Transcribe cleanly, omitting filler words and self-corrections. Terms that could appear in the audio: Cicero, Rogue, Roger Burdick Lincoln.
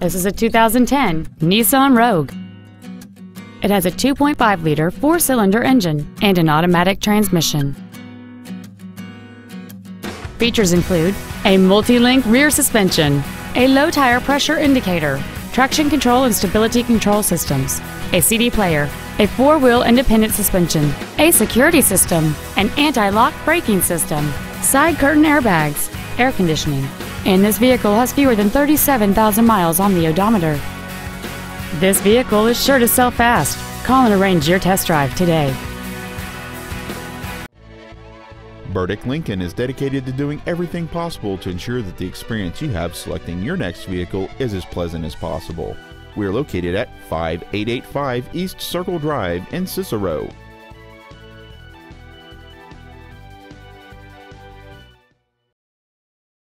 This is a 2010 Nissan Rogue. It has a 2.5-liter four-cylinder engine and an automatic transmission. Features include a multi-link rear suspension, a low tire pressure indicator, traction control and stability control systems, a CD player, a four-wheel independent suspension, a security system, an anti-lock braking system, side curtain airbags, air conditioning, and this vehicle has fewer than 37,000 miles on the odometer. This vehicle is sure to sell fast. Call and arrange your test drive today. Burdick Lincoln is dedicated to doing everything possible to ensure that the experience you have selecting your next vehicle is as pleasant as possible. We are located at 5885 East Circle Drive in Cicero.